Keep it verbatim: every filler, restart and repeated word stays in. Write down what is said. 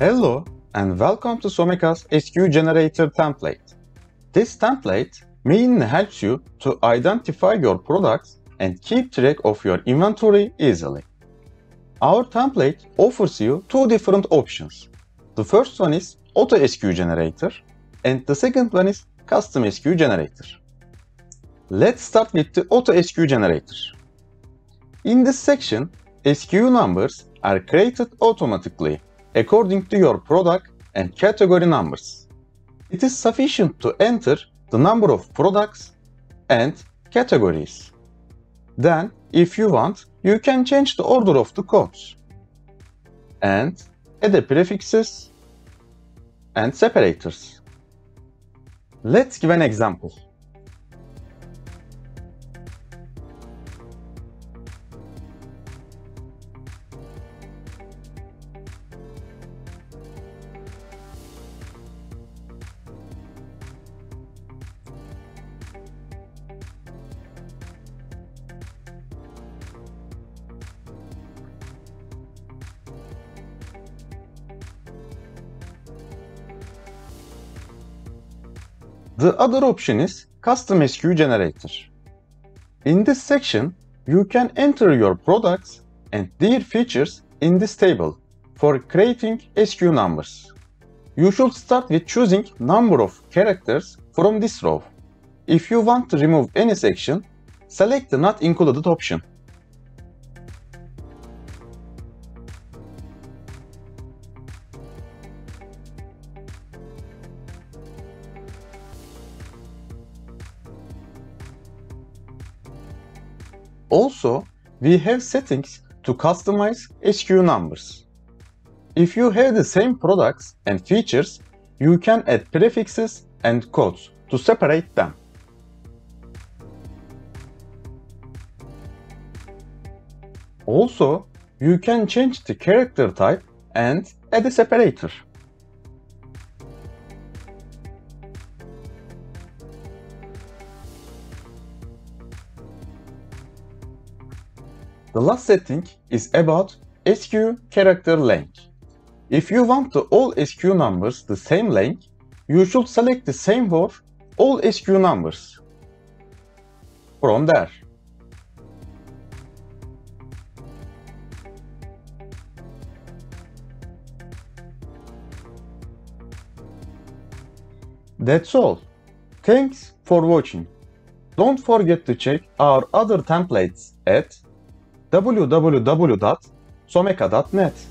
Hello and welcome to Someka's S K U Generator template. This template mainly helps you to identify your products and keep track of your inventory easily. Our template offers you two different options. The first one is Auto S K U Generator and the second one is Custom S K U Generator. Let's start with the Auto S K U Generator. In this section, S K U numbers are created automatically according to your product and category numbers. It is sufficient to enter the number of products and categories. Then, if you want, you can change the order of the codes and add the prefixes and separators. Let's give an example. The other option is Custom S K U Generator. In this section, you can enter your products and their features in this table for creating S K U numbers. You should start with choosing number of characters from this row. If you want to remove any section, select the Not Included option. Also, we have settings to customize S K U numbers. If you have the same products and features, you can add prefixes and codes to separate them. Also, you can change the character type and add a separator. The last setting is about S K U character length. If you want the all S K U numbers the same length, you should select the same for all S K U numbers from there. That's all. Thanks for watching. Don't forget to check our other templates at w w w dot someka dot net.